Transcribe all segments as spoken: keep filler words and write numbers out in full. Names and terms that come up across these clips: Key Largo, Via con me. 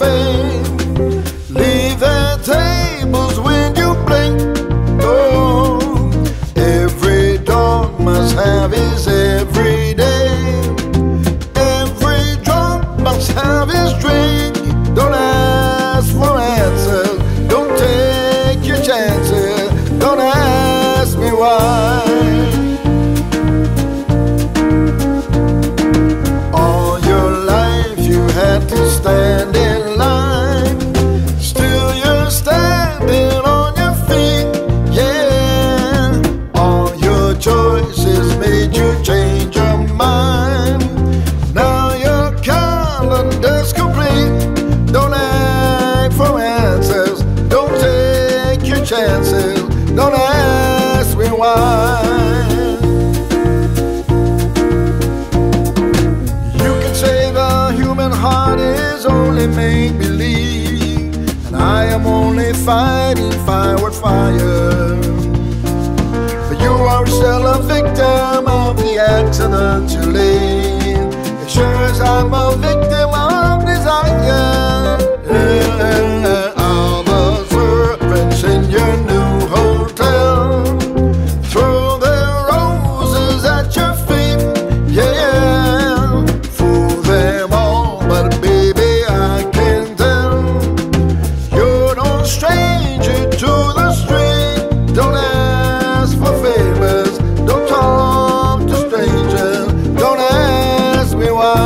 fame. Leave their tables when you blink. Oh, every dog must have his every day. Every drunk must have his drink. Don't ask for answers. Don't take your chances. Don't ask me why. Stand in line, still you're standing on your feet, yeah. All your choices made you change your mind. Now your calendar's complete. Don't act for answers, don't take your chances, don't ask me why. Make-believe, and I am only fighting fire with fire. But you are still a victim of the accident you lead. As sure as I'm a victim of desire, yeah. All the servants in your new hotel throw their roses at your feet, yeah. Fool them all, but be stranger to the street. Don't ask for favors, don't talk to strangers, don't ask me why.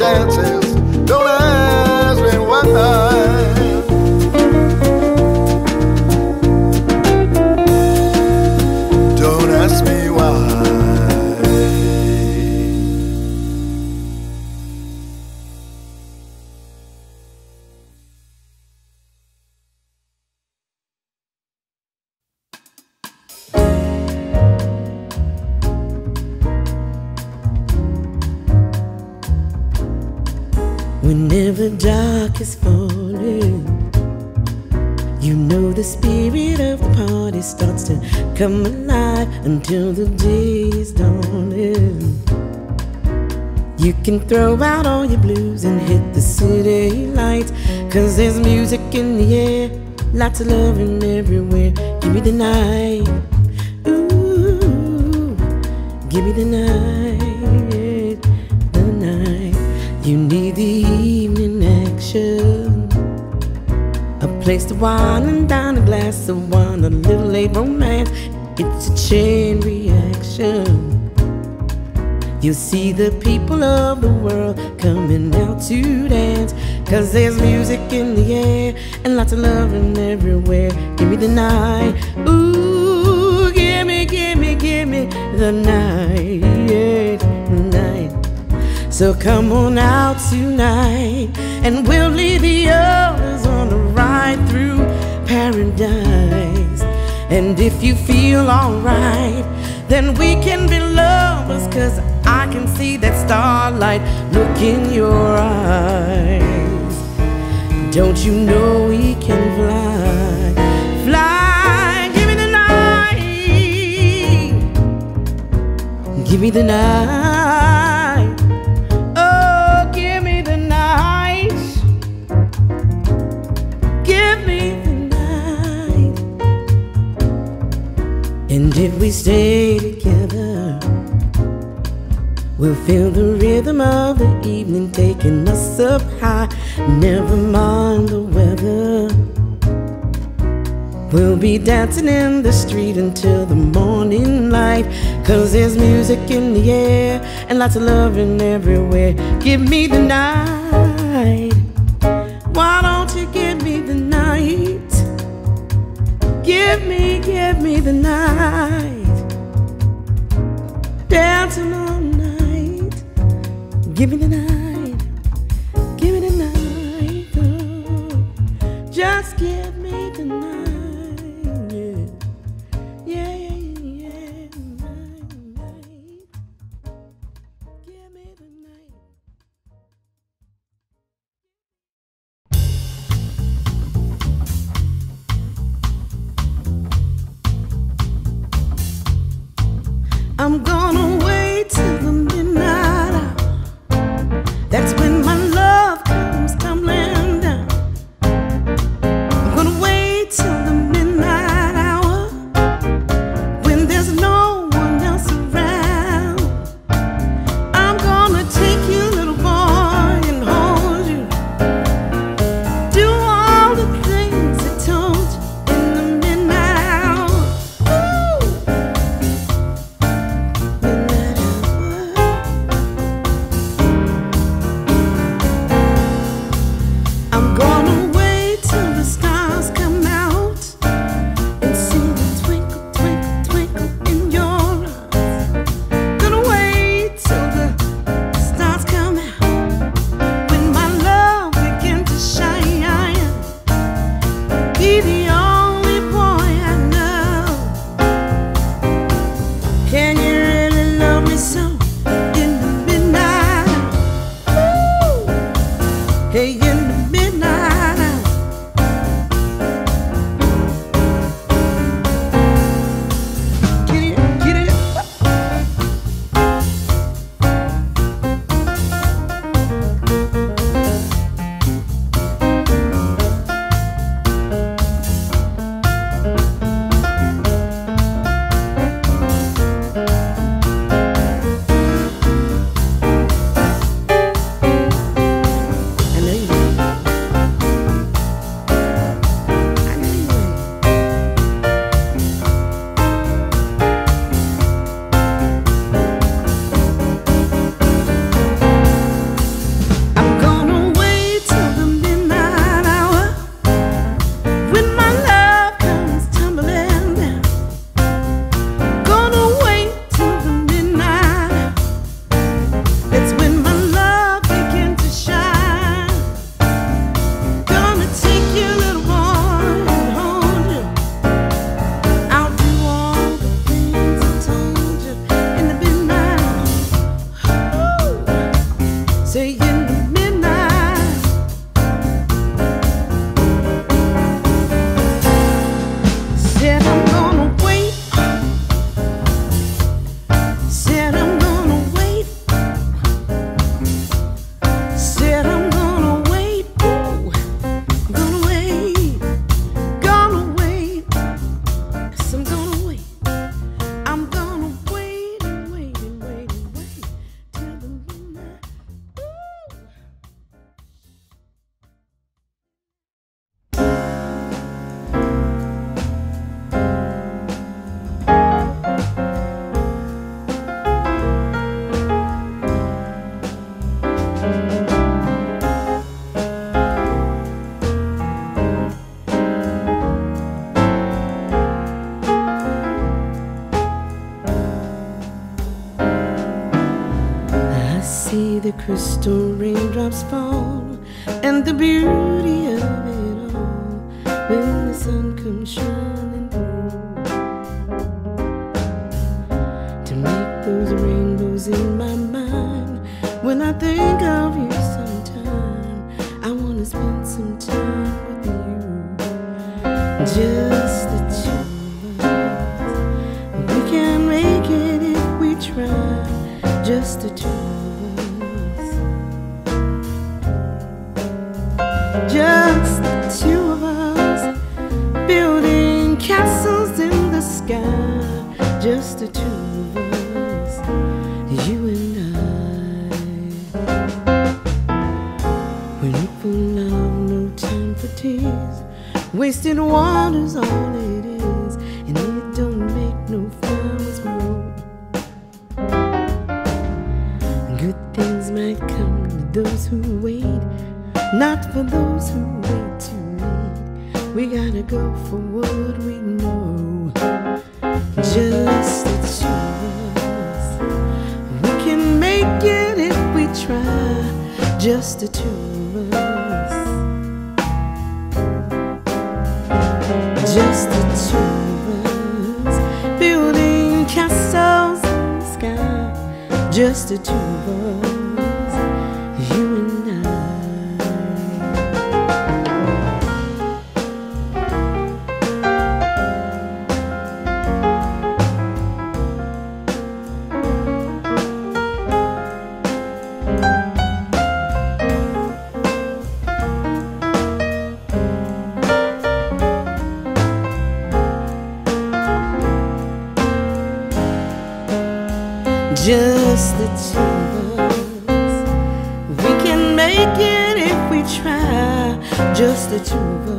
Chances, don't ask me why. Don't ask me why. Whenever dark is falling, you know the spirit of the party starts to come alive until the day is dawning. You can throw out all your blues and hit the city lights, cause there's music in the air, lots of loving everywhere. Give me the night, ooh, give me the night, the night. You need the evening action, a place to wine and dine, a glass of wine, a little late romance. It's a chain reaction. You'll see the people of the world coming out to dance, cause there's music in the air and lots of loving everywhere. Give me the night, ooh, give me, give me, give me the night, the night. So come on out tonight, and we'll lead the others on a ride through paradise. And if you feel alright, then we can be lovers, cause I can see that starlight look in your eyes. Don't you know we can fly, fly, give me the night, give me the night. And if we stay together, we'll feel the rhythm of the evening taking us up high. Never mind the weather, we'll be dancing in the street until the morning light, cause there's music in the air and lots of loving everywhere. Give me the night, right. Why don't you give me the night? Give me, give me the night. Dancing all night. Give me the night. Give me the night, oh. Just give me the night. I'm gonna wait till the midnight hour. That's when my love comes tumbling down. I'm gonna wait till the midnight hour, when there's no one else around. I'm gonna take you, little boy, and hold you. Do all the things I told you in the midnight hour. The crystal raindrops fall, and the beauty of it all, when the sun comes shining through, to make those rainbows in my mind. When I think of you sometime, I want to spend some time with you, just the two of us. We can make it if we try, just the two of us. Just the two of us, building castles in the sky. Just the two of us, you and I. We look for love, no time for tears. Wasted water's all it is, and it don't make no flowers grow. Good things might come to those who wait, not for those who wait too late. We gotta go for what we know. Just the two of us. We can make it if we try. Just the two of us. Just the two of us. Building castles in the sky. Just the two of us. Just the two of us. We can make it if we try. Just the two of us.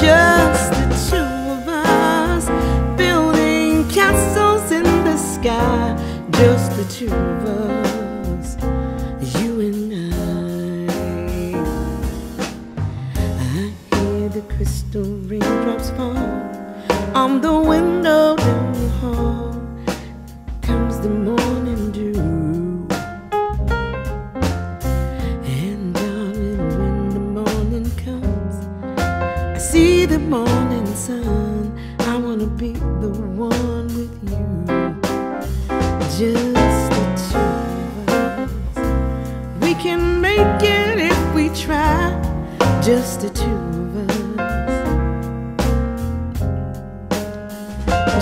Just the two of us. Building castles in the sky. Just the two of us. You and I. I hear the crystal raindrops fall on the window down the hall. Comes the morning dew. And darling, when the morning comes, I see the morning sun. I wanna be the one with you. Just the two of us. We can make it if we try. Just the two of us.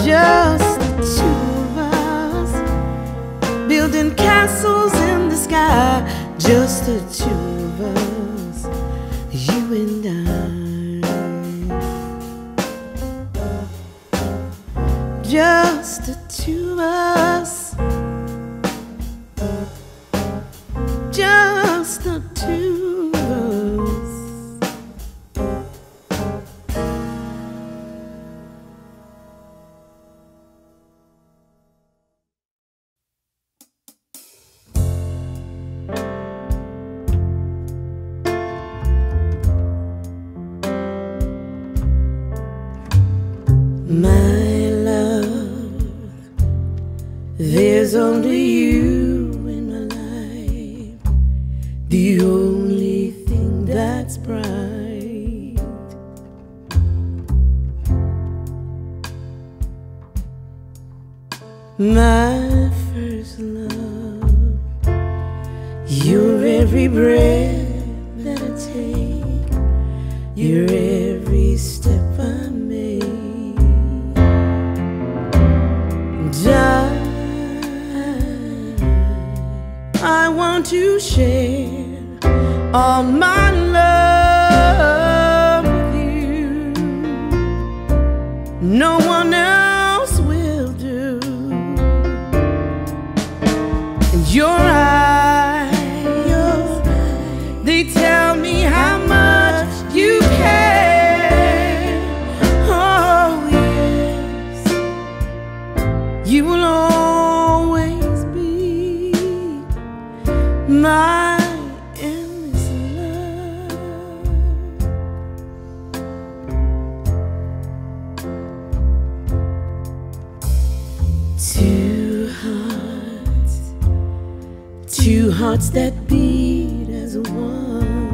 Just the two of us. Building castles in the sky. Just the two of us. You and I. Just the two of us. Just the two of us. My love, there's only you in my life, the only thing that's bright. My first love, you're every breath that I take, you're every step I make. I, I want to share all my love with you. No one else will do. And your eyes, your eyes, they tell me how much you care. You will always be my endless love. Two hearts, two hearts that beat as one.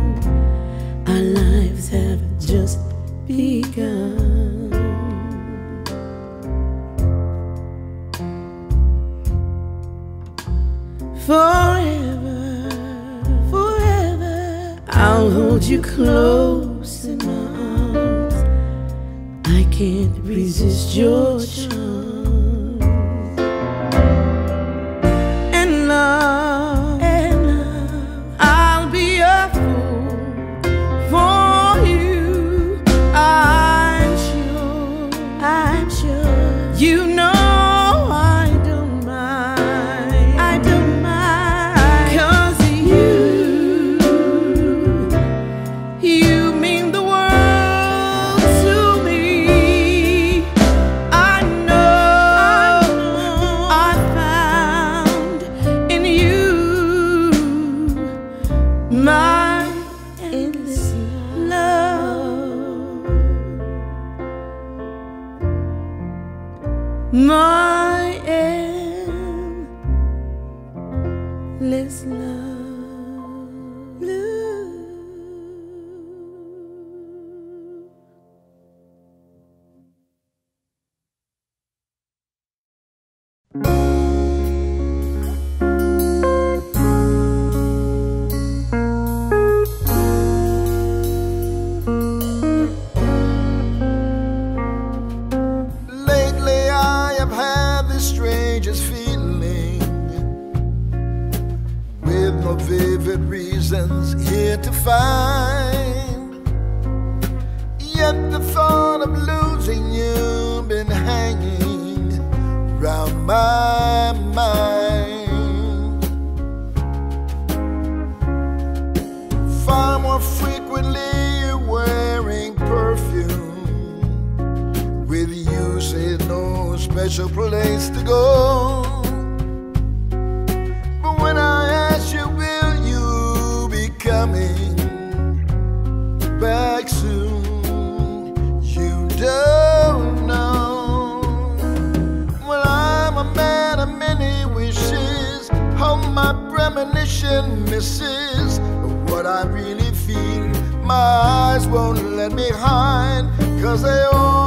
Our lives have just begun. Forever, forever, I'll hold you close in my arms. I can't resist your charm. And love, and love, I'll be a fool for you. I'm sure, I'm sure, you know. No! my endless love, my endless love, love. Vivid reasons here to find, yet the thought of losing you been hanging round my mind. Far more frequently you're wearing perfume, with you say no special place to go. But when I ask you, coming back soon, you don't know. Well, I'm a man of many wishes. How my premonition misses what I really feel. My eyes won't let me hide, 'cause they always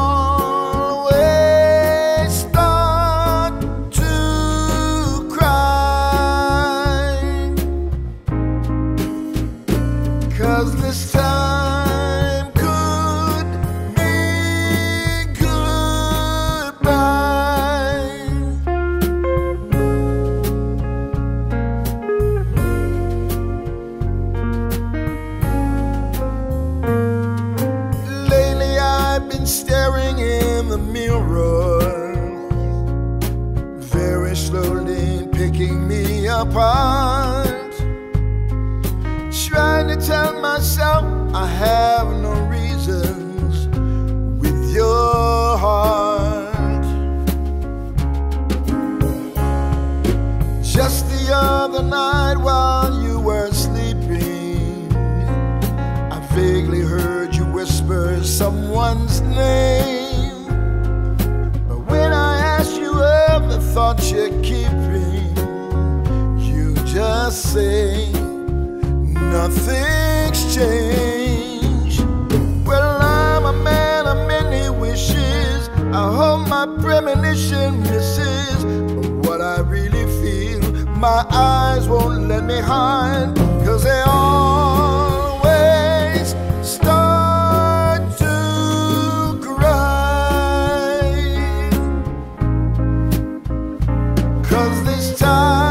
apart, trying to tell myself I have no reasons with your heart. Just the other night while you were sleeping, I vaguely heard you whisper someone's name. But when I asked you of the thought you're keeping, just say nothing's changed. Well, I'm a man of many wishes. I hope my premonition misses what I really feel. My eyes won't let me hide, 'cause they always start to cry, 'cause this time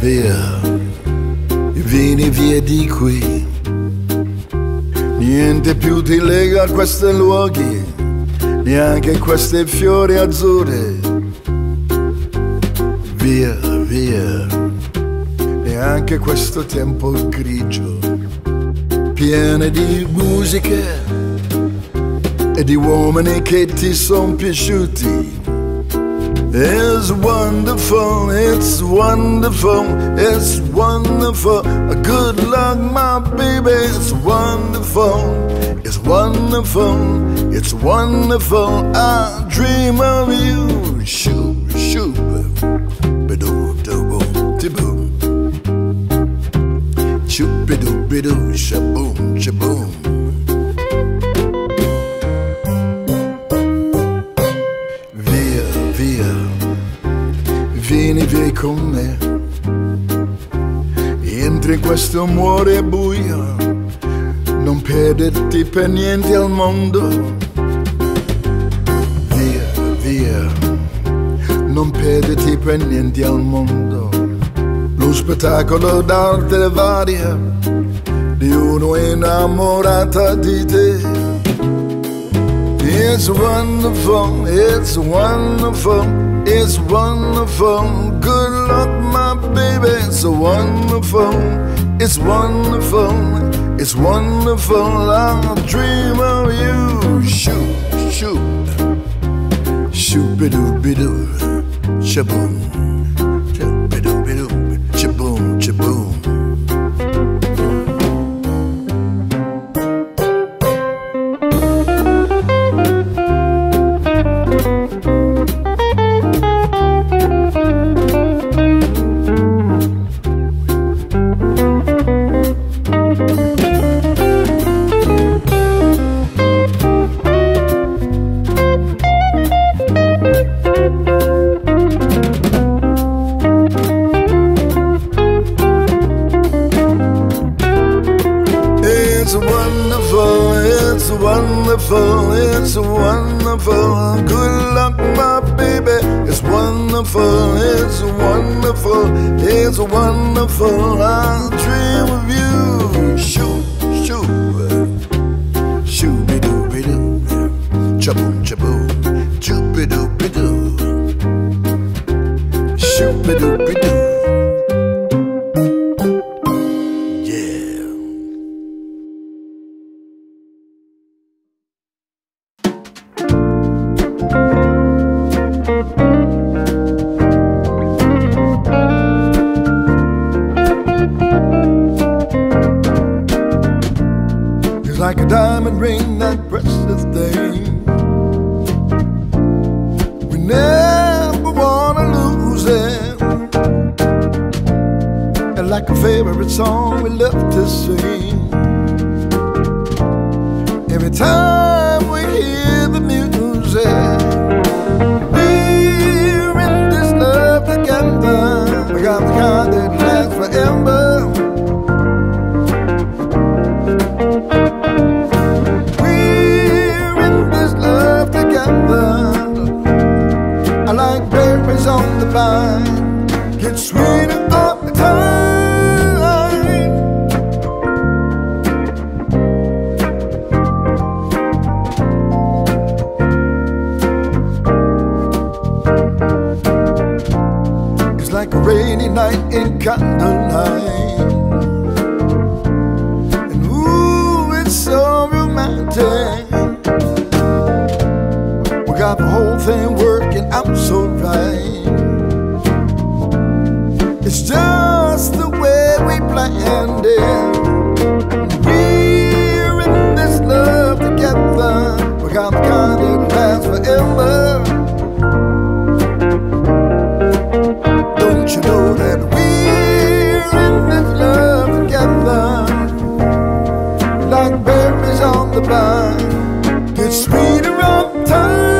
via, vieni via di qui. Niente più ti lega a questi luoghi, neanche queste fiori azzurre. Via, via, neanche questo tempo grigio, pieno di musiche e di uomini che ti son piaciuti. It's wonderful, it's wonderful, it's wonderful. Good luck, my baby, it's wonderful, it's wonderful, it's wonderful. I dream of you Vieni via con me. Entri in questo amore buio, non perderti per niente al mondo. Via, via, non perderti per niente al mondo. Lo spettacolo d'arte varia di uno innamorato di te. It's wonderful, it's wonderful, it's wonderful. Good luck, my baby, it's wonderful, it's wonderful, it's wonderful. I'll dream of you. Shoot, shoot, shoot-be-doo-be-doo, shaboom, shaboom-be-doo-be-doo, shaboom, shaboom. It's wonderful, it's wonderful, it's wonderful. Good luck, my baby. It's wonderful, it's wonderful, it's wonderful. I'll dream of you. Shoo, shoo, shoo-be-doo-be-doo, chaboom-chaboom, choo-be-doo-be-doo, shoo-be-doo-be-doo. Like a diamond ring, that precious thing, we never wanna lose it. And like a favorite song we love to sing, every time we hear the music, we're in this love together. We got the kind that lasts forever. On the vine, get sweeter all the time. It's like a rainy night in candlelight, and ooh, it's so romantic. We got the whole thing working out so right. It's just the way we planned it. We're in this love together. We got the kind that lasts forever. Don't you know that we're in this love together? Like berries on the vine, get sweeter all the time.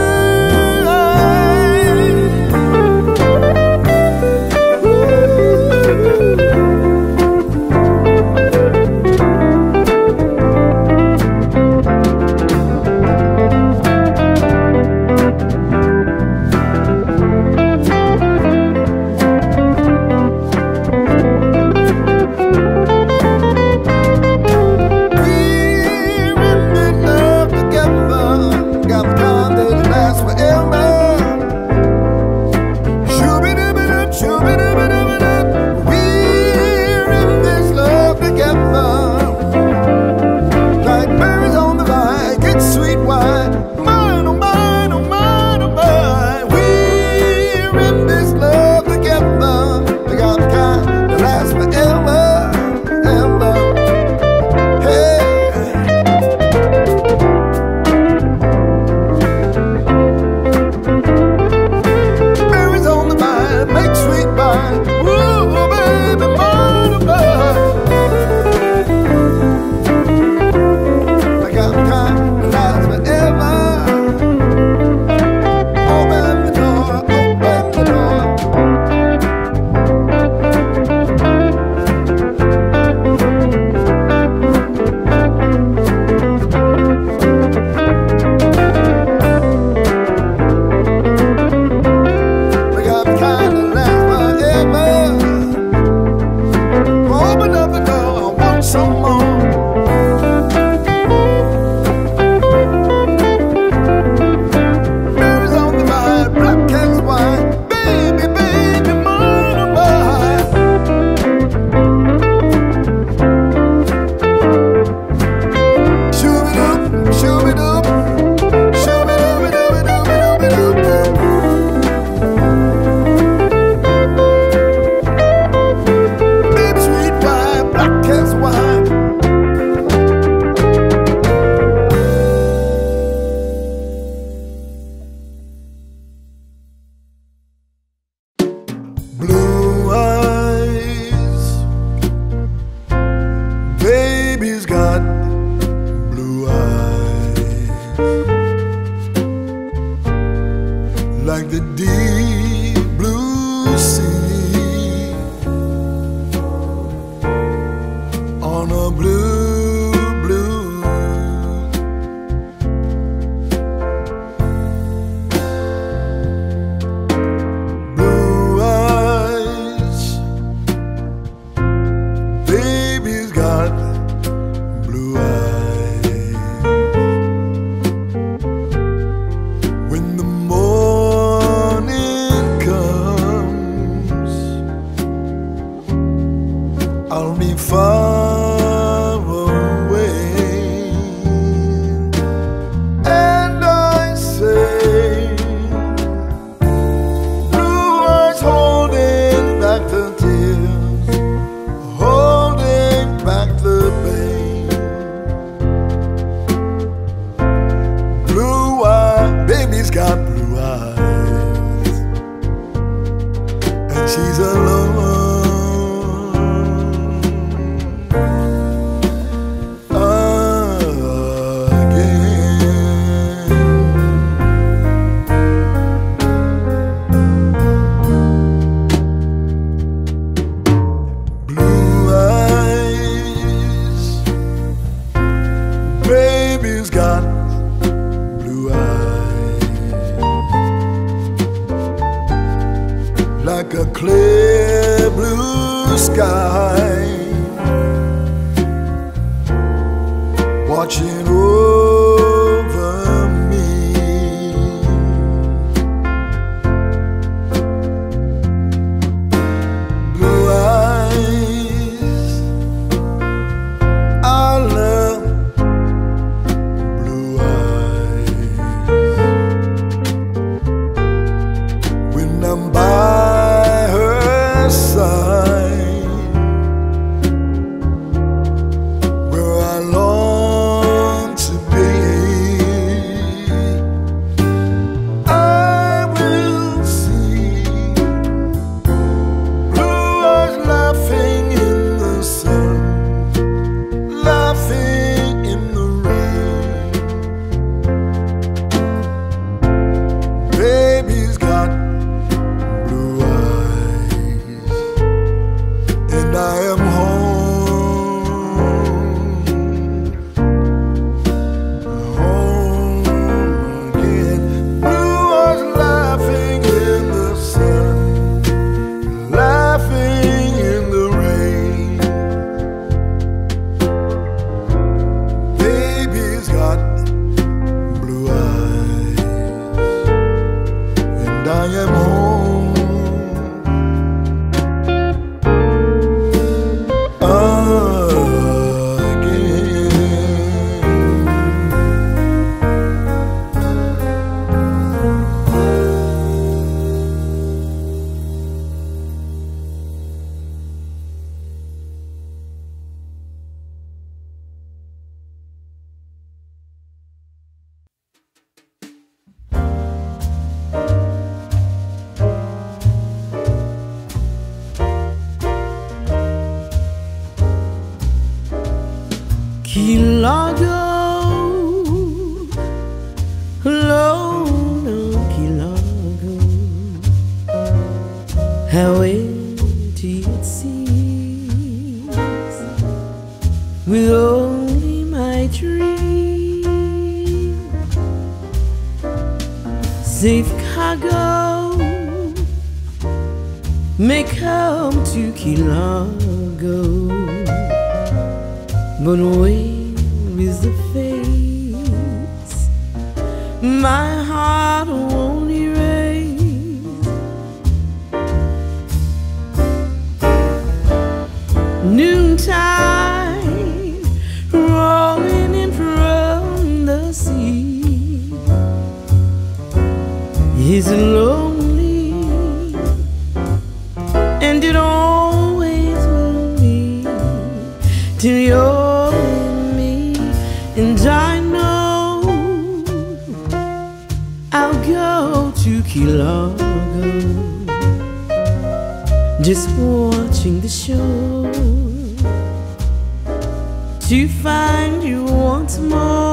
blue eyes. Baby's got blue eyes, like the deep blue sea on a blue, I'll be far away. And I say, blue eyes holding back the tears, holding back the pain. Blue eyes, baby's got blue eyes, and she's alone. Baby's got blue eyes, like a clear blue sky, watching over me. Blue eyes, I love. I'm by her side, where I long to be, I will see blue eyes laughing in the sun, laughing in the rain. Baby's got I am home, home again. Blue eyes laughing in the sun, laughing in the rain. Baby's got blue eyes, and I am home. Key Largo, alone on Key Largo, how empty it seems, with only my dream. Safe cargo may come to Key Largo, but where is the face my heart won't erase? Noontide rolling in from the sea is lonely, and it always will be till you're and I know I'll go. just watching the show, to find you once more.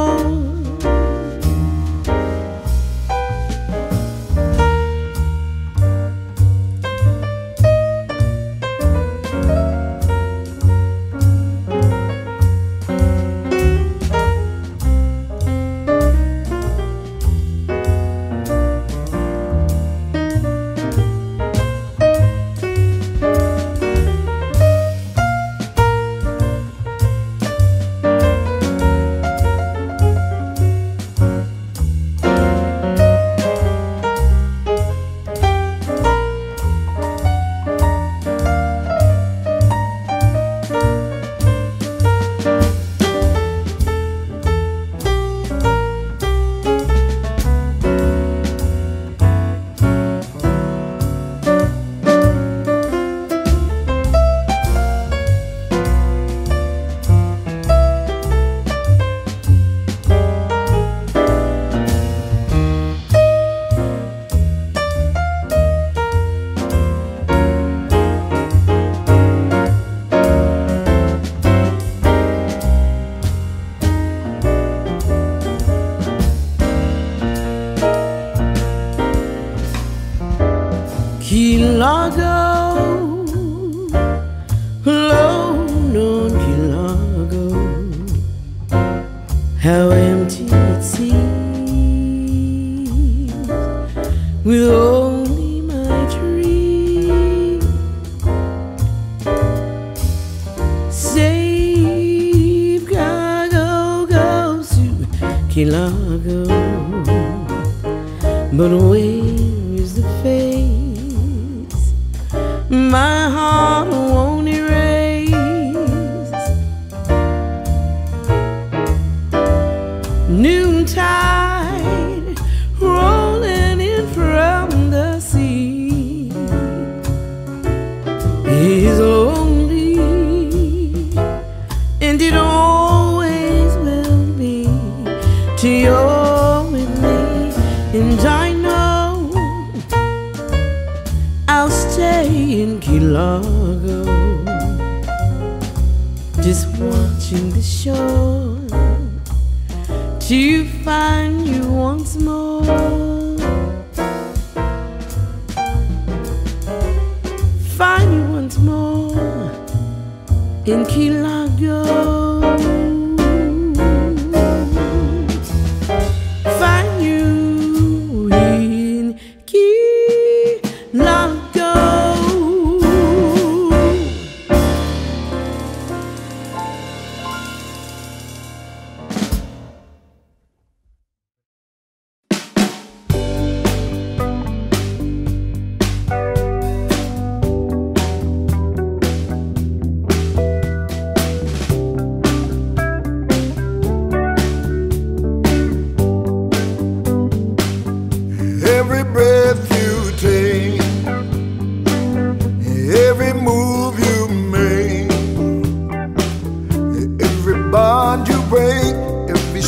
Key Largo, alone on Key Largo, how empty it seems, with only my dream. Save Chicago goes to Key Largo, but where is the fate? My heart won't erase. Noontide rolling in from the sea is lonely, and it always will be, till you're with me. And I I'll stay in Key Largo, just watching the shore, to find you once more. Find you once more in Key Largo.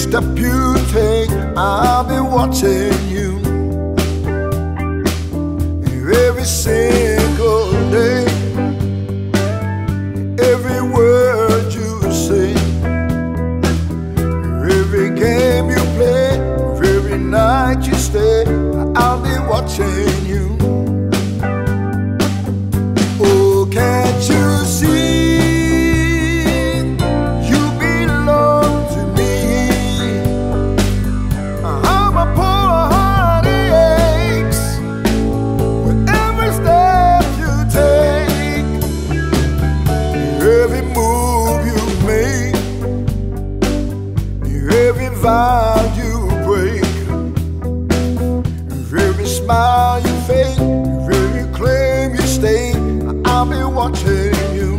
Step you take, I'll be watching you every single day. Every word you say, every game you play, every night you stay, I'll be watching you. Oh, can't you see? You break every smile you fake, every claim you stay, I'll be watching you.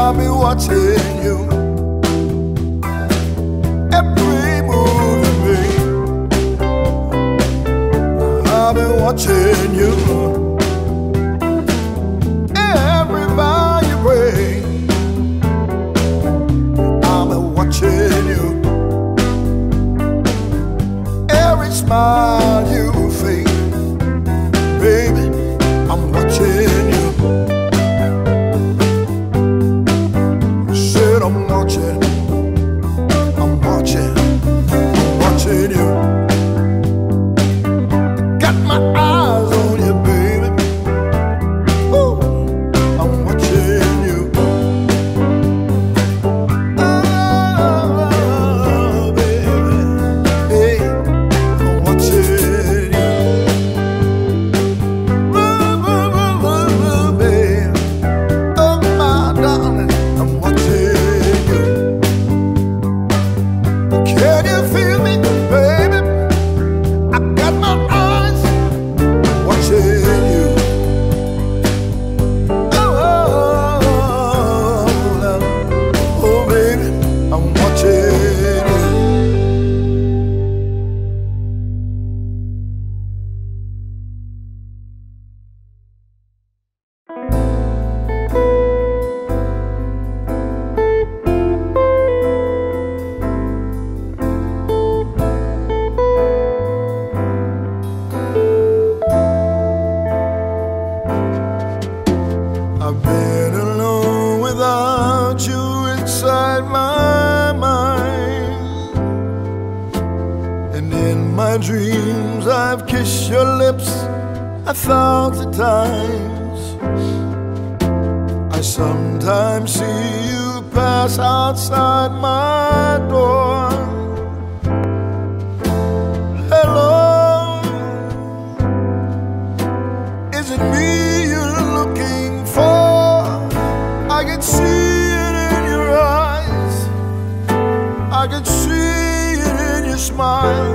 I'll be watching you. Every move you make, I'll be watching you. Every vow you break, I'll be watching you. Every smile you fake, baby, I'm watching you. I'm watching, I'm watching you. Got my eyes on you, baby. Ooh, I'm watching you. Oh, baby, hey, I'm watching you. Ooh, ooh, ooh, ooh, baby. Oh, my darling, I'm watching. Can you feel me, baby? I got my eyes watching you. Oh, oh, oh, oh baby, I'm watching you. I've been alone without you inside my mind, and in my dreams I've kissed your lips a thousand times. I sometimes see you pass outside my door. Hello, is it me? I can see it in your eyes, I can see it in your smile.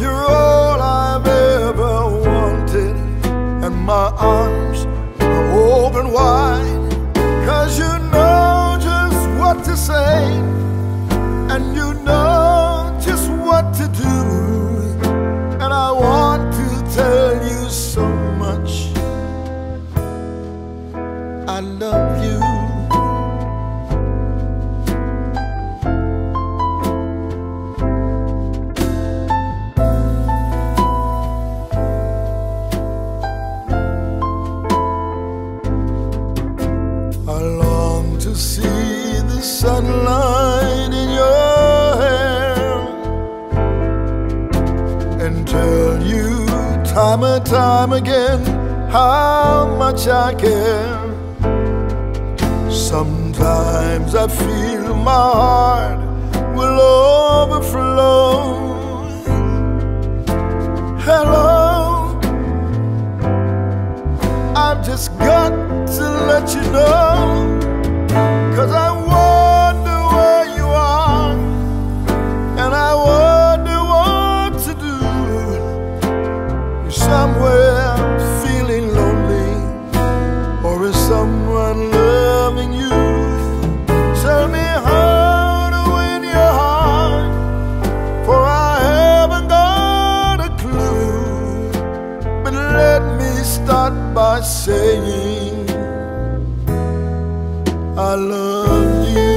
You're all I've ever wanted, and my arms are open wide. Cause you know just what to say, and you know just what to do. And I want to tell you so much I love you. I long to see the sunlight in your hair, and tell you time and time again how much I care. Sometimes I feel my heart will overflow. Hello, I've just got to let you know, cause I wonder where you are, and I wonder what to do. You're somewhere feeling lonely, or is someone lonely? Tell me how to win your heart, for I haven't got a clue. But let me start by saying I love you.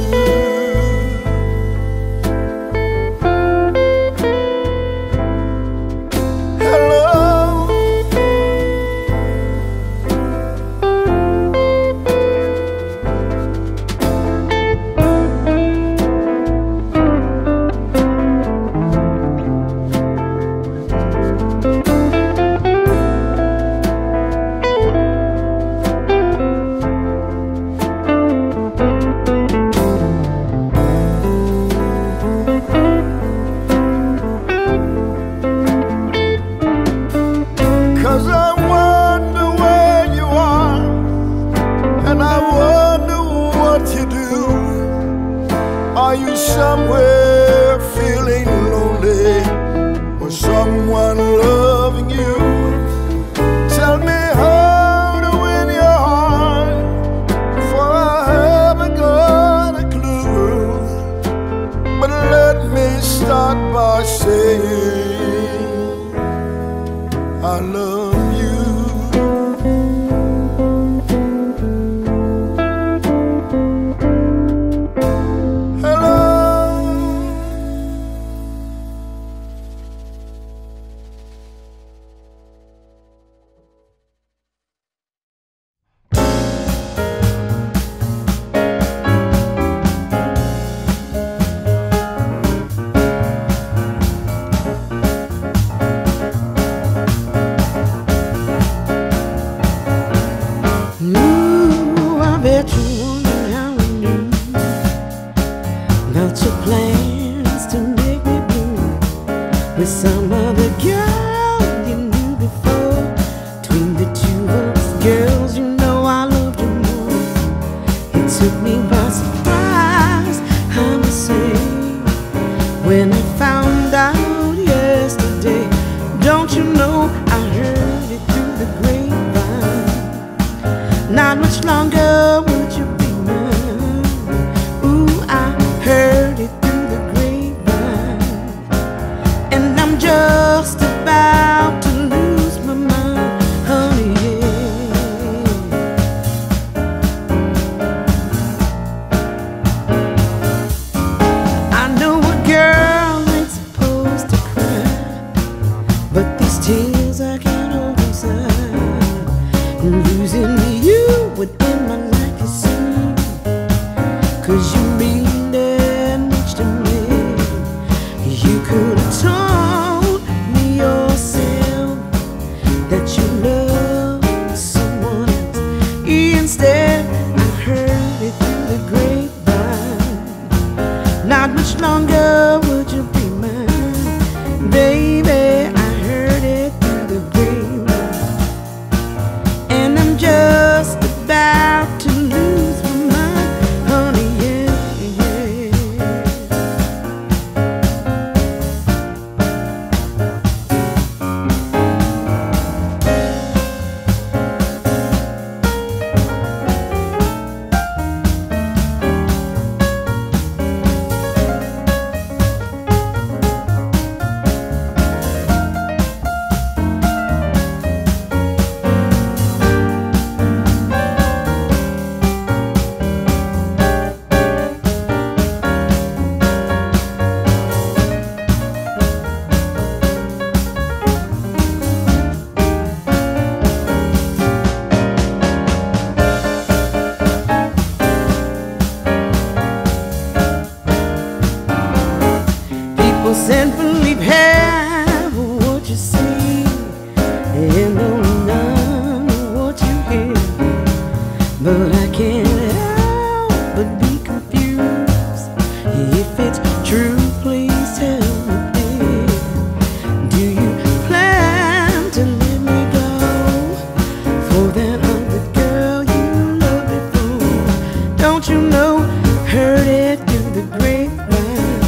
Are you somewhere feeling lonely, or someone loving you? Tell me how to win your heart, for I took me by surprise, I must say, when I found out yesterday. Don't you know, I heard it through the grapevine, not much longer would you be mine. Ooh, I heard it through the grapevine, and I'm just about to lose my mind, honey, yeah. I know a girl ain't supposed to cry, but these tears I can't hold inside. Losing you within my life is soon, 'cause you mean that much to me. You could have told that you love someone else. Instead, I heard it through the grapevine, not much longer would you be mine, baby. I heard it through the grapevine, and I'm just about to lose my mind, honey, yeah, yeah. And believe half of what you see, and know none of what you hear. But I can't help but be confused. If it's true, please tell me, dear. Do you plan to let me go for that other girl you loved before? Don't you know, heard it through the grapevine,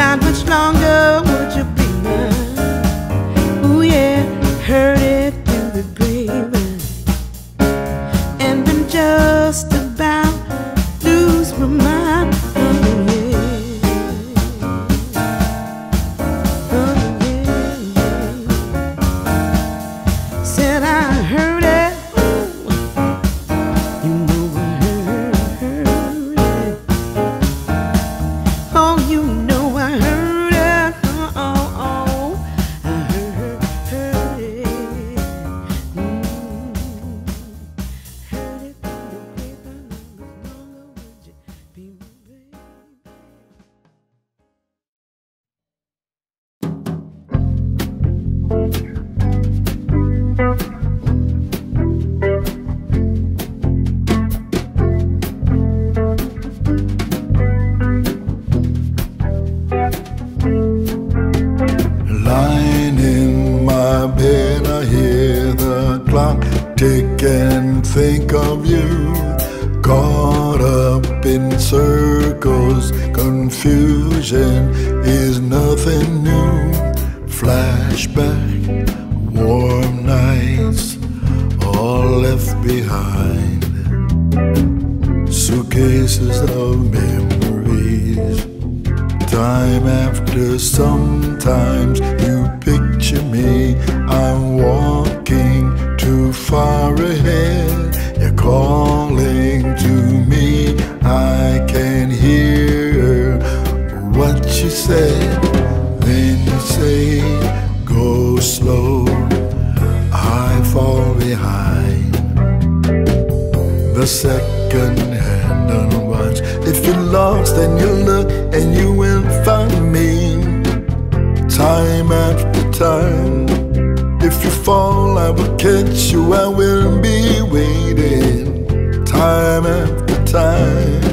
not much longer would you be mine. Ooh yeah, heard it through the grapevine, and I'm just about to lose my mind, oh yeah, oh yeah, yeah. Said I heard it, ooh, you know I heard, heard it. Oh, you know tick and think of you, caught up in circles. Confusion is nothing new. Flashback, warm nights, all left behind. Suitcases of memories. Time after sometimes you picture me. I'm walking too far ahead, you're calling to me. I can hear what you said. Then you say, go slow, I fall behind. The second hand unwatch. If you're lost, then you look and you will find me. Time after time. If you fall, I will catch you, I will be waiting. Time after time.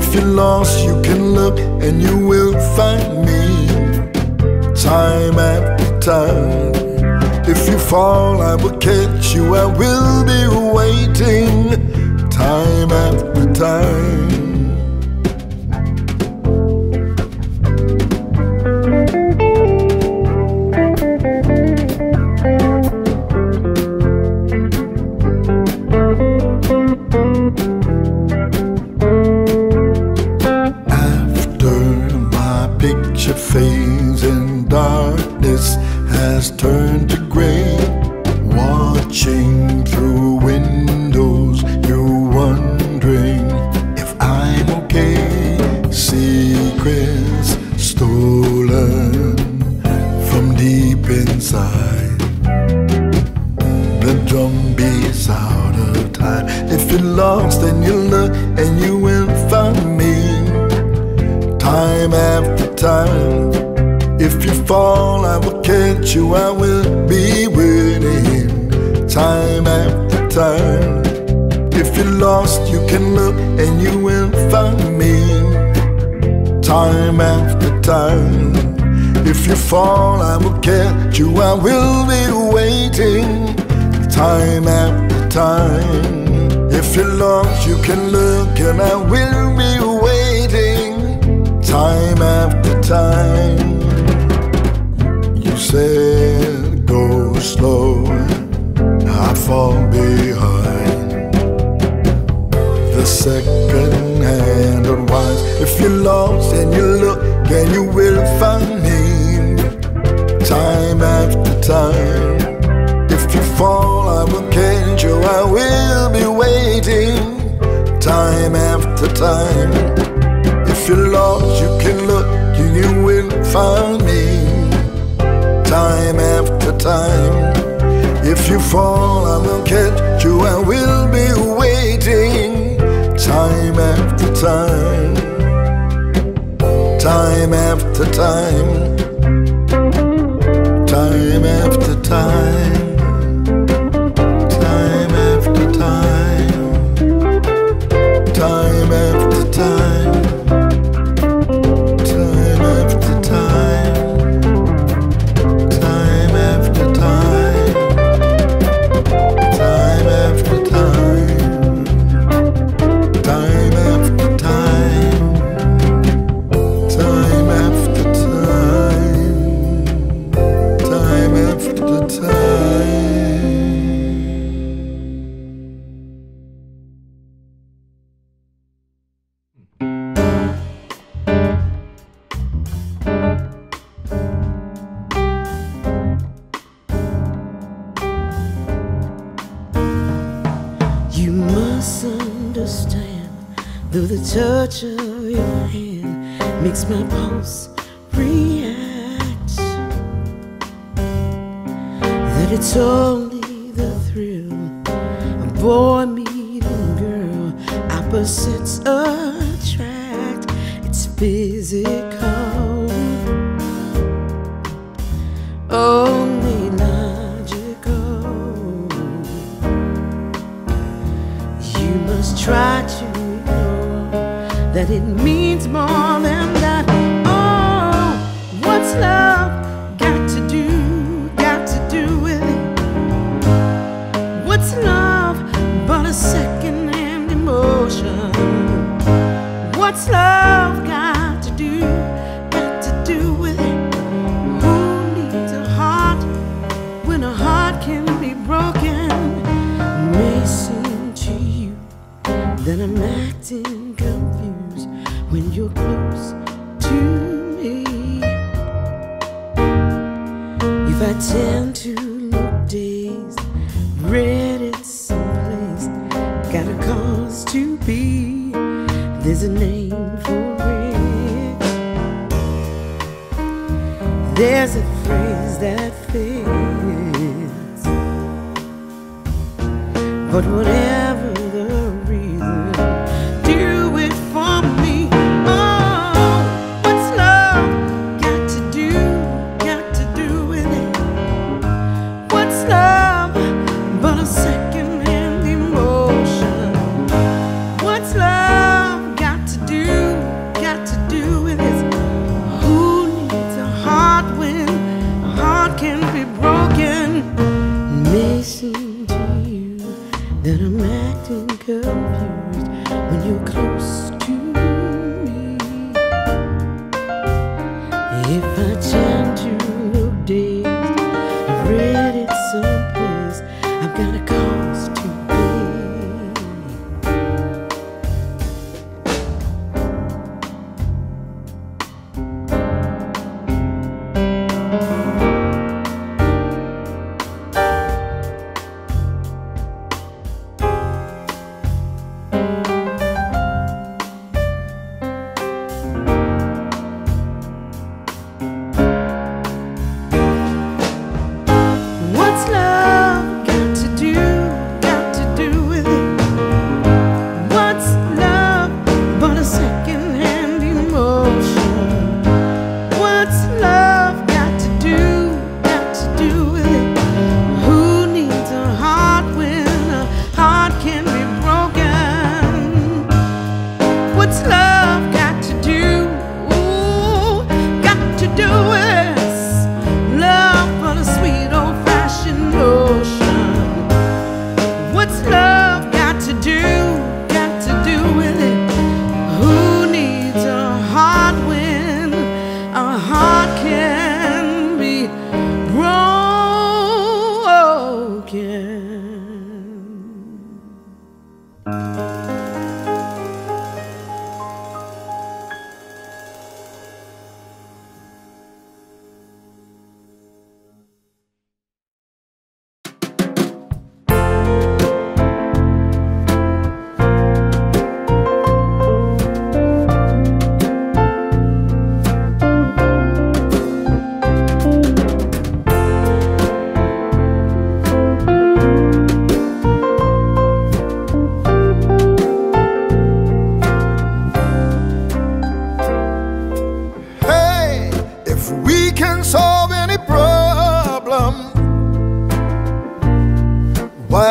If you're lost, you can look and you will find me. Time after time. If you fall, I will catch you, I will be waiting. Time after time. time. After my picture fades and darkness has turned to gray, watching through windows, you're wondering if I'm okay. Secrets stolen from deep inside. The drum beats out of time. If you're lost, then you look and you will find me. Time after time. If you fall, I will catch you, I will be waiting. Time after time. If you're lost, you can look and you will find me. Time after time. If you fall, I will catch you, I will be waiting. Time after time. If you're lost, you can look and I will be waiting. Time after time. You said go slow, I fall behind. The second hand unwinds. If you're lost and you look, then you will find me. Time after time. If you fall, I will catch you, I will be waiting. Time after time. If you're lost, you can look and you will find me. Time after time. If you fall, I will catch you, I will be waiting. Time after time. Time after time. Time after time. Time after time. Time after time. Time after time. Time after time. Touch of your hand makes my pulse react. That it's only the thrill of boy meeting girl, opposites attract. It's physical, only logical. You must try to that it means more than that. Oh, what's love got to do, got to do with it? What's love but a second-hand emotion? What's love got to do, got to do with it? Who needs a heart when a heart can be broken? It may seem to you that I'm acting when you're close to me. If I tend to look dazed, read it someplace, got a cause to be. There's a name for it. There's a phrase that fits. But whatever the reason, do it for me. That I'm at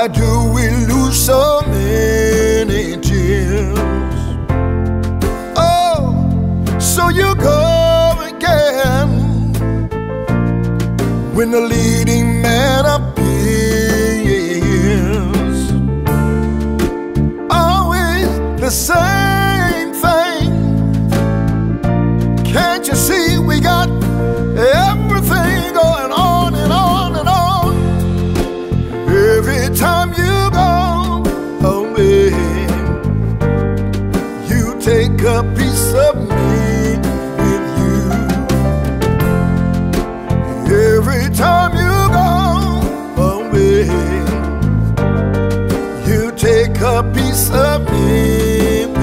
Why do we lose so many tears? Oh, so you go again when the leading man appears. Always the same thing. Can't you see we got everything going on and on and on? Every time you go away, you take a piece of me with you. Every time you go away, you take a piece of me with you.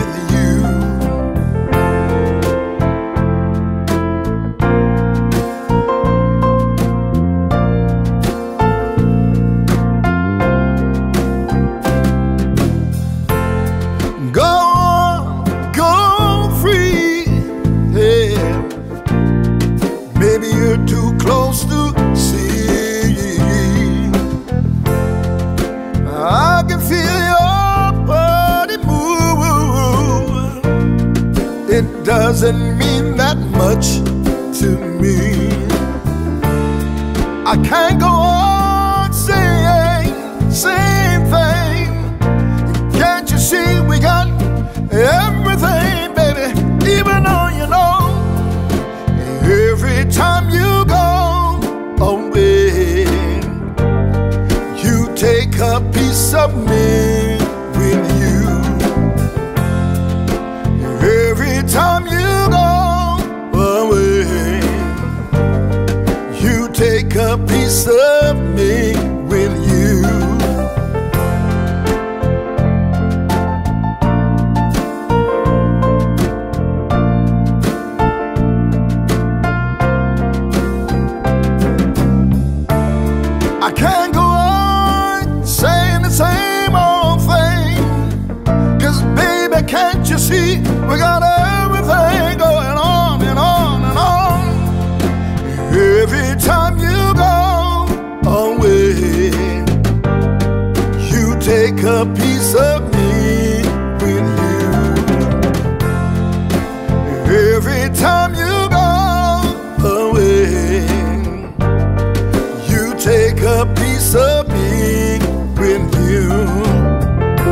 It doesn't mean that much to me. I can't go on saying same thing. Can't you see we got everything, baby, even though you know every time you go away, you take a piece of me with you. Every time you go away, you take a piece of me with you. I can't go on saying the same old thing, 'cause baby, can't you see we got a every time you go away, you take a piece of me with you.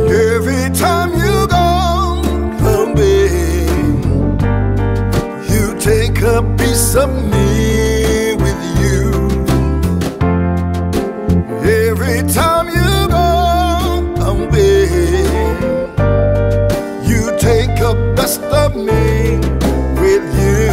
Every time you go away, you take a piece of me with you. A piece of me with you. Every time you go away, you take a best of me with you.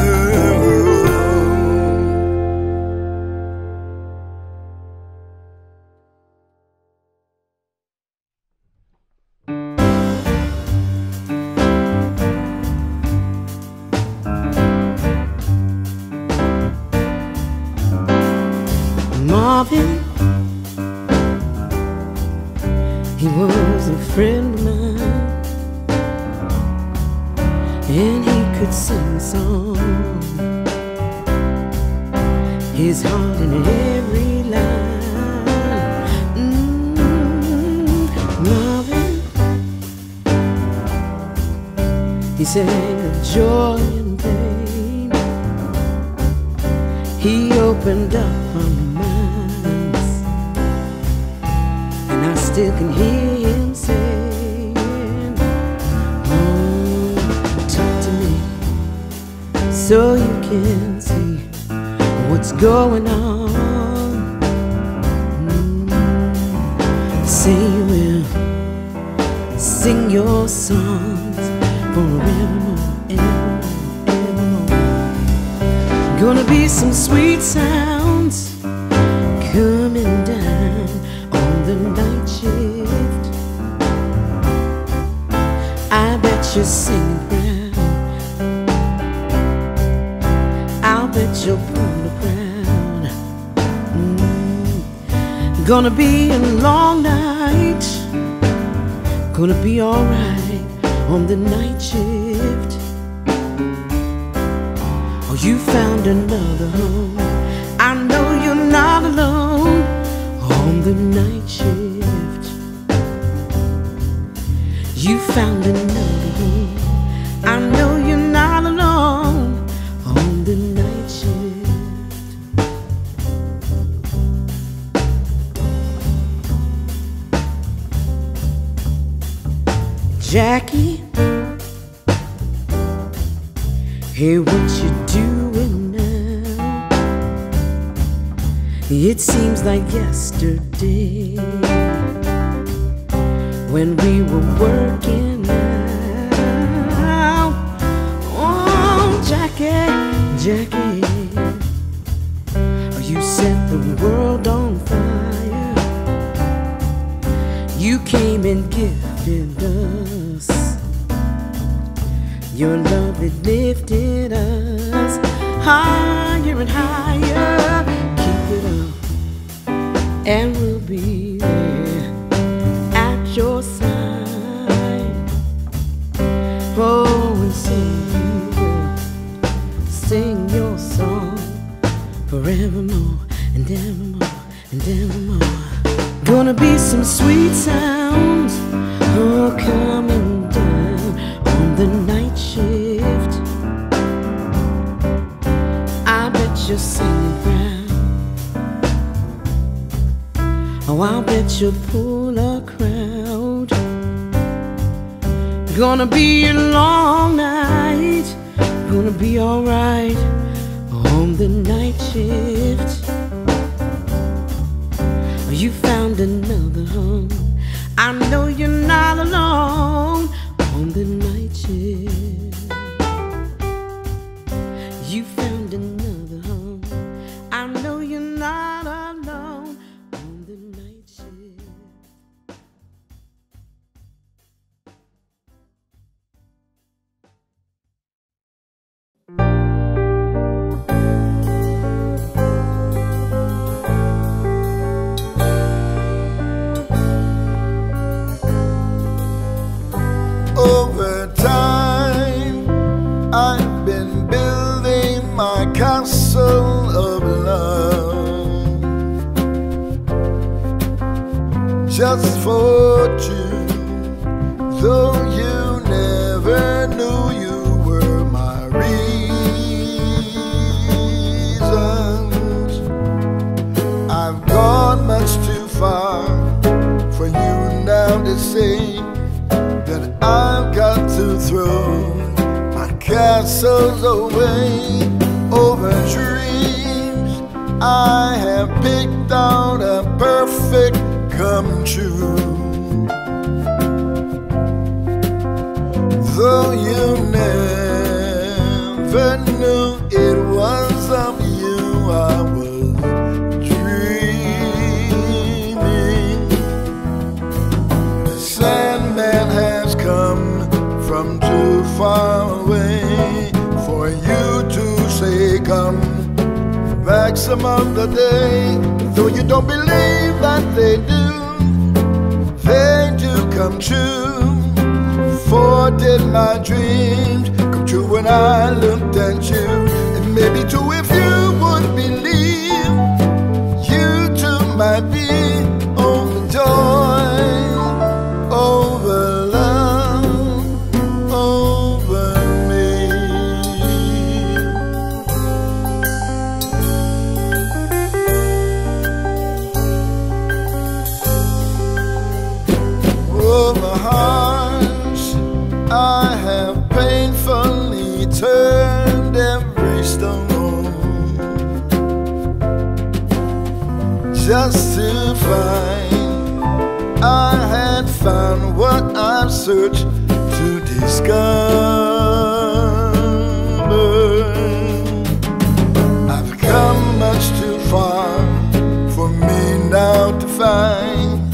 Marvin, he was a friend of mine, and he could sing songs, his heart in every line. mm, Marvin, he sang of joy and pain, he opened up on me. Still can hear him saying, oh, talk to me so you can see what's going on. mm. Say you will sing your songs forevermore and evermore. Gonna be some sweet sounds coming down on the night shift. I bet you're singing round that you're born to crown. Mm. Gonna be a long night, gonna be alright on the night shift. Oh, you found another home, I know you're not alone on the night shift. You found another home, I know you're not alone on the night shift. Jackie, hear what you're doing now. It seems like yesterday when we were working out. Oh, Jackie, Jackie, you set the world on fire. You came and gifted us your love, it lifted us higher and higher. Keep it up, and we'll be there at your side. Oh, and sing, sing your song forevermore and evermore and evermore. Gonna be some sweet sounds, oh, coming down on the night shift. I bet you're singing round. Oh, I bet you'll pull a crowd. Gonna be a long night, gonna be alright on the night shift. Oh, you found another home, I know you're not alone on the night shift. You found another home, I know you're not alone on the night shift. Just for you, though you never knew you were my reasons. I've gone much too far for you now to say that I've got to throw my castles away over dreams I have picked out a perfect come true. Though you never knew it was of you I was dreaming. The Sandman has come from too far away for you to say come back some other day. Though you don't believe that they do, they do come true. For did my dreams come true when I looked at you? And maybe too, if you would believe, you too might be overjoyed over love, over me. Over hearts I have painfully turned every stone, just to find I had found what I've searched to discover. I've come much too far for me now to find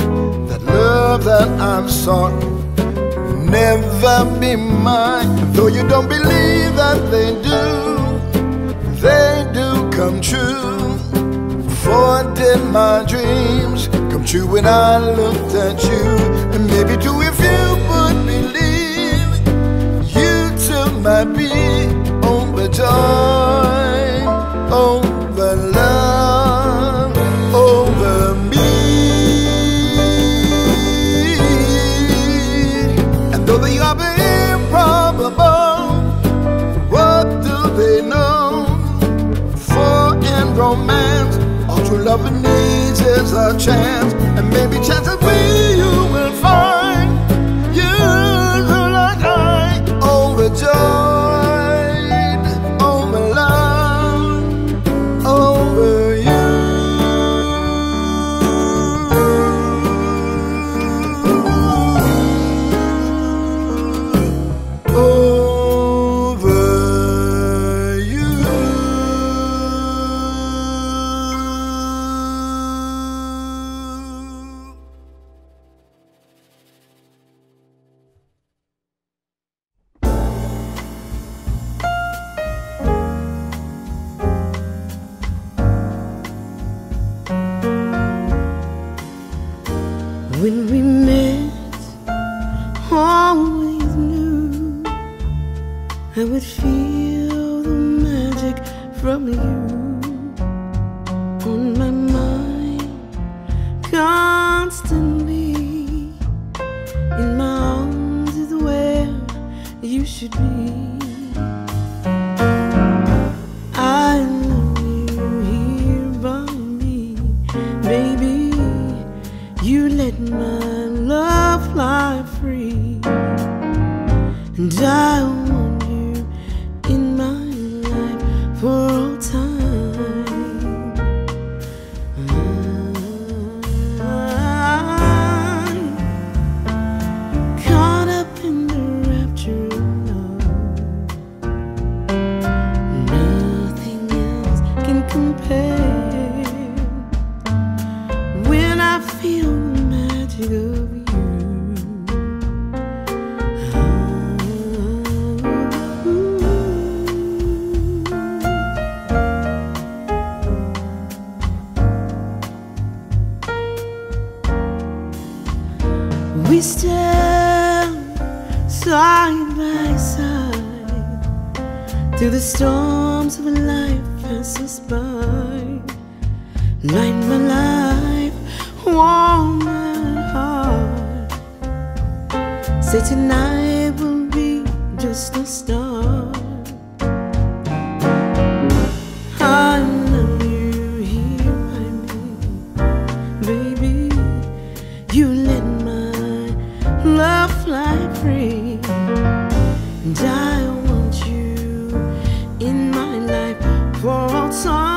that love that I've sought will never be mine. Though you don't believe that they do, they do come true, before I did my dreams come true when I looked at you. And maybe do if you would believe, you took my beat over joy, over love, over me. And though they are improbable, what do they know? Romance, all true love needs is a chance, and maybe chances we you will find you look like I overjoyed over love, over you, over. When we met, always knew I would feel the magic from you on my mind constantly. In my arms is where you should be. My love fly free, and I want you in my life for all time. I'm caught up in the rapture of love, nothing else can compare. When I feel of you, oh. We stand side by side through the storms of life passes by. Light my life, warm my heart. Say tonight will be just a start. I love you here by me, baby. You let my love fly free, and I want you in my life for all time.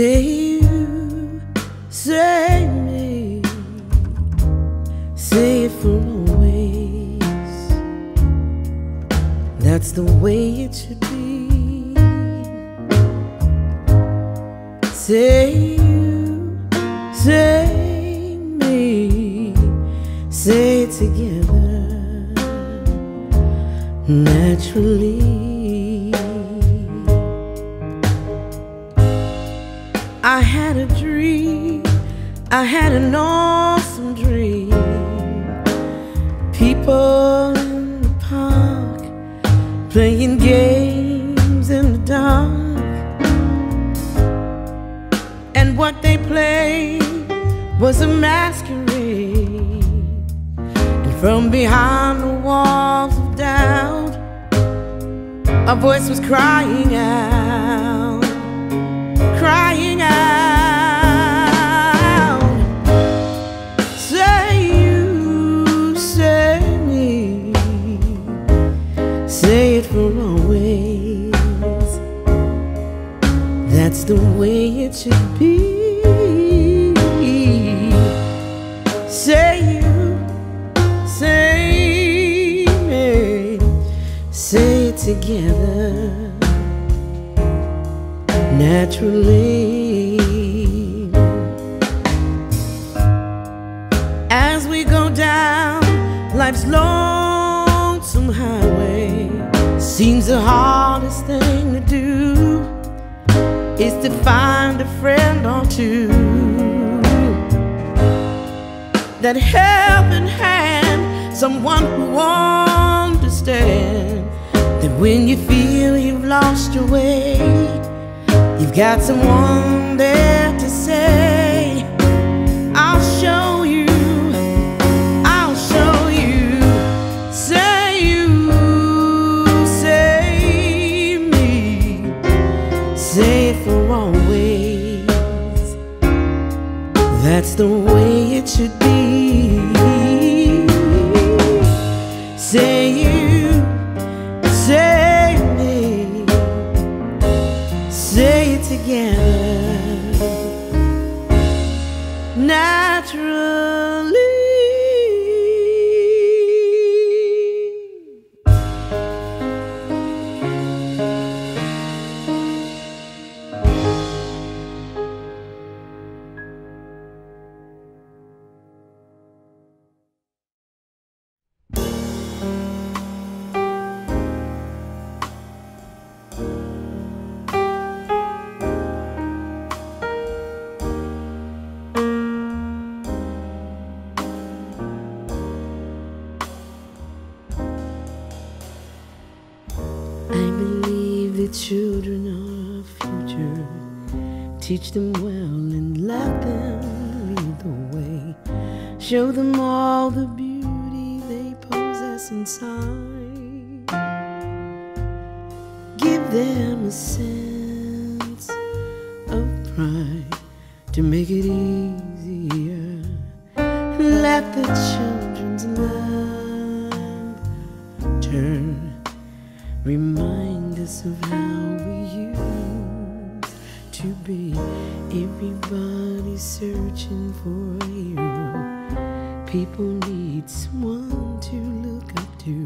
Say you, say me, say it for always. That's the way it should be. Say you, say me, say it together naturally. I have had a dream, I had an awesome dream. People in the park, playing games in the dark. And what they played was a masquerade. And from behind the walls of doubt, a voice was crying out, crying out. Say you, say me, say it for always. That's the way it should be. Say you, say me, say it together naturally. As we go down life's lonesome highway, seems the hardest thing to do is to find a friend or two. That helping hand, someone who understands that when you feel you've lost your way, you've got someone there to say, I'll show you, I'll show you. Say you, say me, say it for always. That's the way it should be. Say you, say together naturally. Children are our future. Teach them well and let them lead the way. Show them all the beauty they possess inside. Give them a sense of pride to make it easier. Let the children's love turn. Remind of how we used to be. Everybody searching for a hero. People need someone to look up to.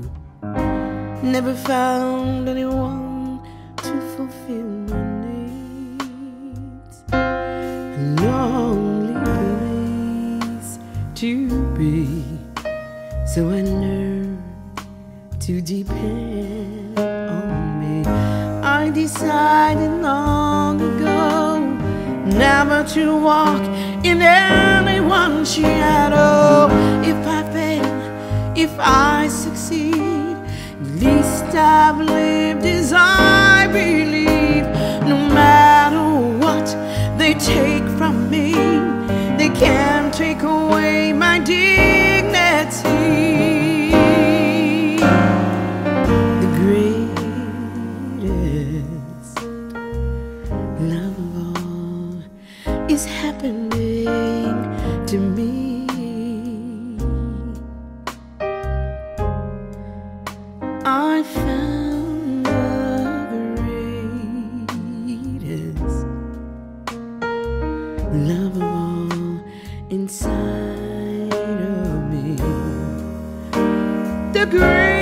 Never found anyone to fulfill my needs. A lonely place to be. So I learned to depend on. I decided long ago never to walk in anyone's shadow. If I fail, if I succeed, at least I've lived as I believe. No matter what they take from me, they can't take away my dignity. Is happening to me. I found the greatest love of all inside of me. The greatest.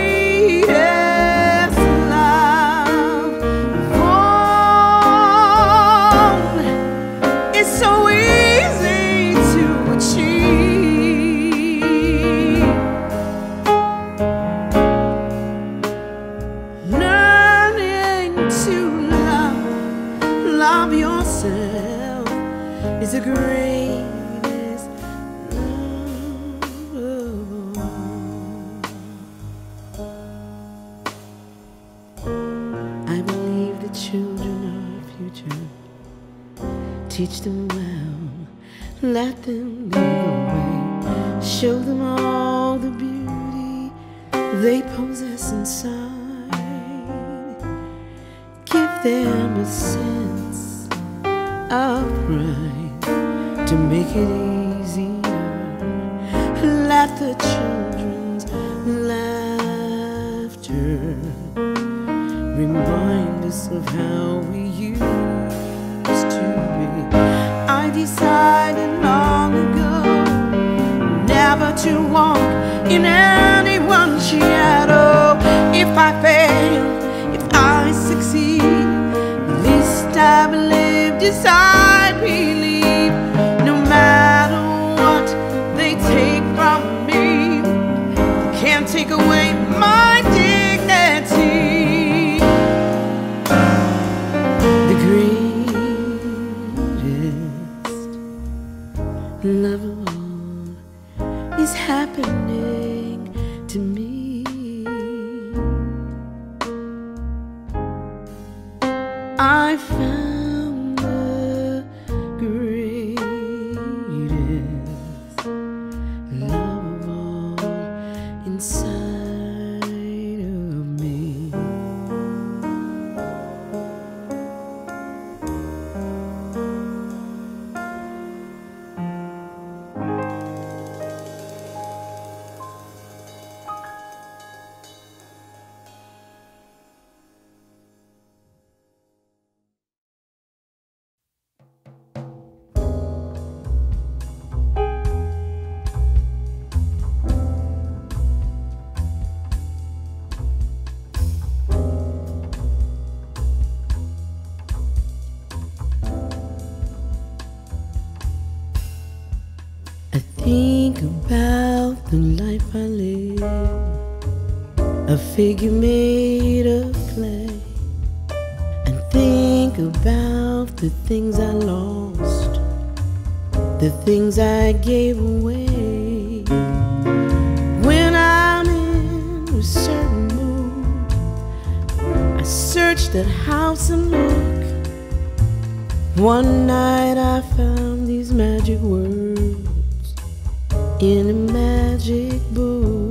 is the greatest love. I believe the children are our future. Teach them well, let them lead the way. Show them all the beauty they possess inside. Give them a sense of pride to make it easier. Let the children's laughter remind us of how we used to be. I decided long ago never to walk in anyone's shadow. If I fail, if I succeed, at least I believe, yes I believe. No matter what they take from me, they can't take away my dignity. The green love of all is happening to me. I found the greatest love of all inside of me. Think about the life I live, a figure made of clay. And think about the things I lost, the things I gave away. When I'm in a certain mood, I search that house and look. One night I found these magic words in a magic book.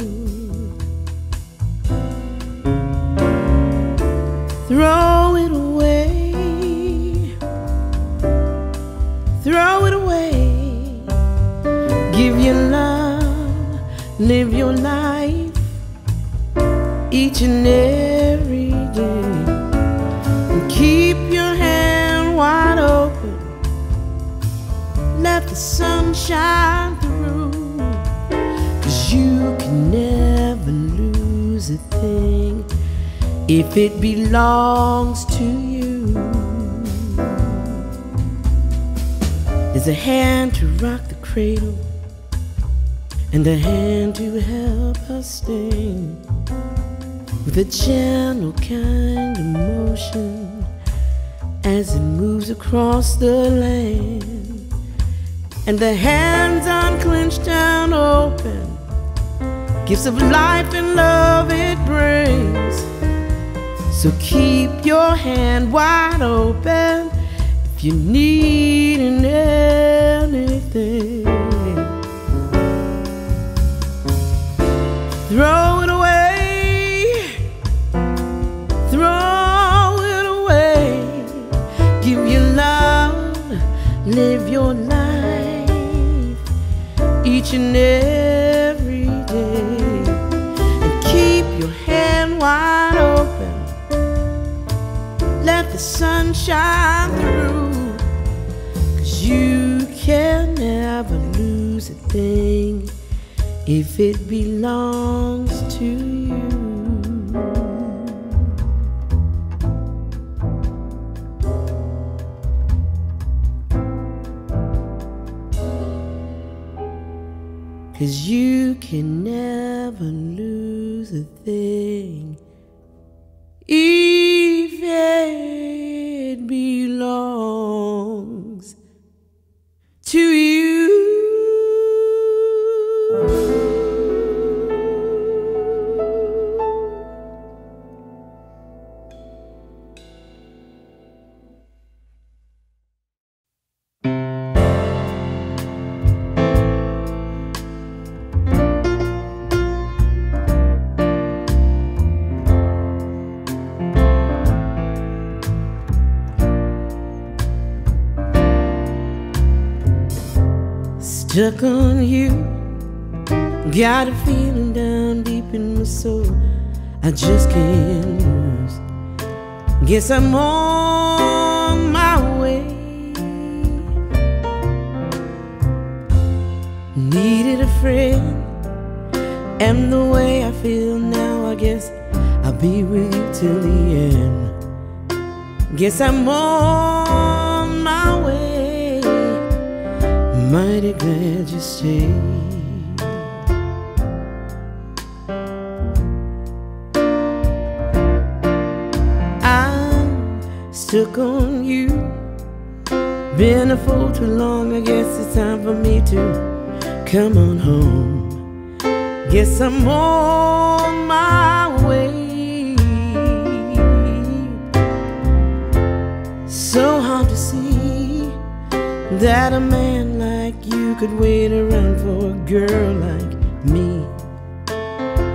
Throw it away, throw it away. Give your love, live your life each and every day. And keep your hand wide open, let the sun shine through. You can never lose a thing if it belongs to you. There's a hand to rock the cradle and a hand to help us stay, with a gentle kind of motion as it moves across the land. And the hands unclenched and open, gifts of life and love it brings. So keep your hand wide open if you need anything. Throw it away, throw it away. Give your love, live your life each and every day. Wide open, let the sun shine through, 'cause you can never lose a thing if it belongs to you. Cause you can never lose a thing if it belongs Stuck on you, got a feeling down deep in my soul I just can't lose. Guess I'm on my way. Needed a friend, and the way I feel now, I guess I'll be with you till the end. Guess I'm on my way. Mighty glad you stayed. I'm stuck on you. Been a fool too long, I guess it's time for me to come on home. Guess I'm on my way. So hard to see that a man like you could wait around for a girl like me.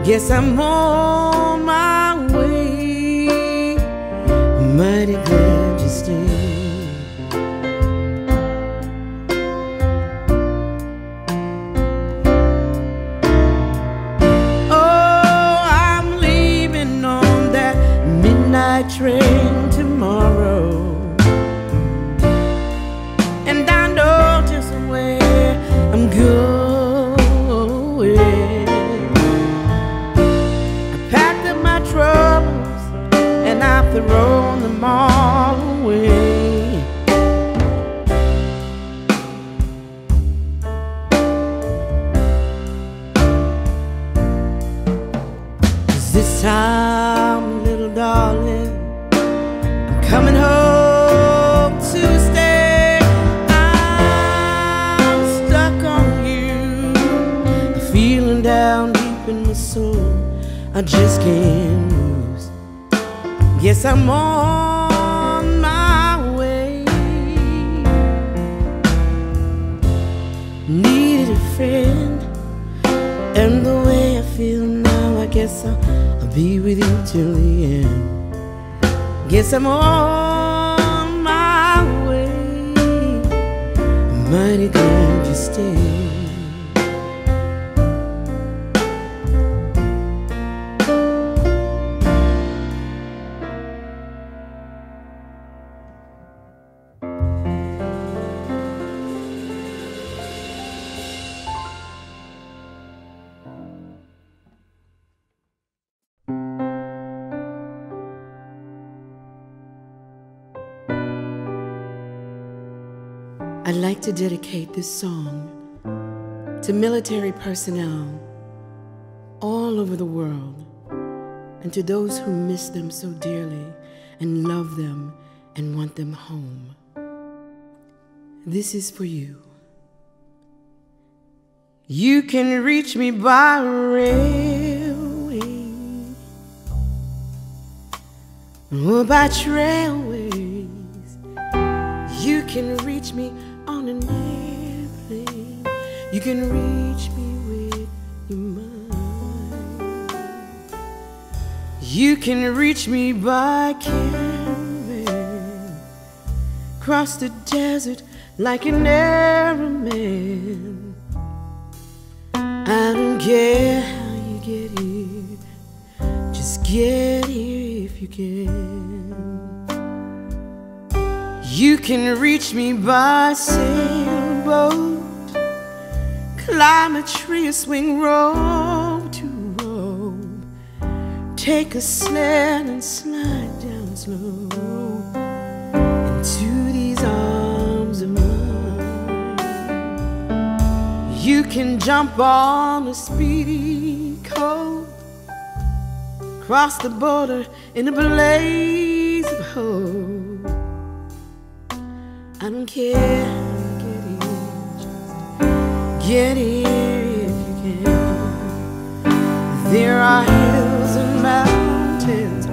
Guess I'm on my way. I'm mighty glad you stayed. Oh, I'm leaving on that midnight train tomorrow. Thrown them all away. Cause this time, little darling, I'm coming home to stay. I'm stuck on you, I'm feeling down deep in my soul I just can't move. Yes, I'm on my way. Needed a friend, and the way I feel now, I guess I'll, I'll be with you till the end. Guess I'm on my way. I'm mighty glad you stayed. I'd like to dedicate this song to military personnel all over the world and to those who miss them so dearly and love them and want them home. This is for you. You can reach me by railway or by trailways. You can reach me on an airplane, you can reach me with your mind. You can reach me by caravan, cross the desert like an airman. I don't care how you get here, just get here if you can. You can reach me by sailboat, climb a tree or swing rope to rope, take a sled and slide down slow into these arms of mine. You can jump on a speedy coat, cross the border in a blaze of hope. I don't care how you get here, just get here if you can. There are hills and mountains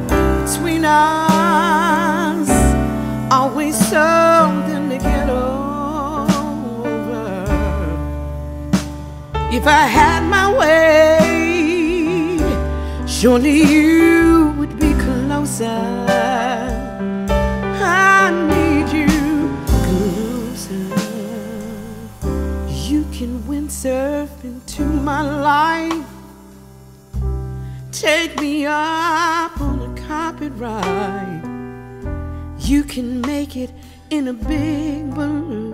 between us, always something to get over. If I had my way, surely you would be closer. You can windsurf into my life, take me up on a carpet ride. You can make it in a big balloon,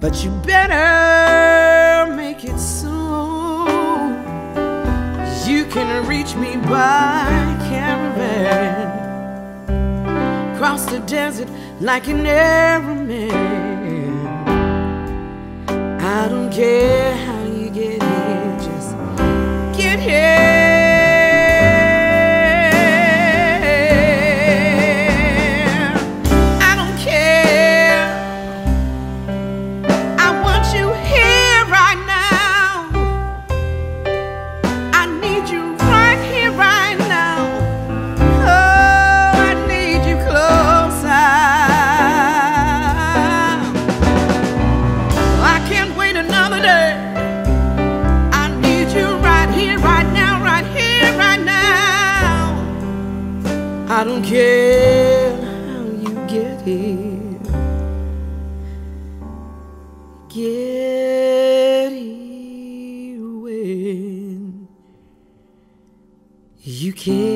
but you better make it soon. You can reach me by caravan, cross the desert like an airman. I don't care how you get here, just get here. I don't care how you get here, get here when you can.